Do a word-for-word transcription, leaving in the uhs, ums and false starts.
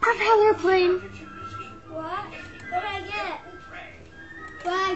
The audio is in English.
Propeller plane. What? What did I get? What?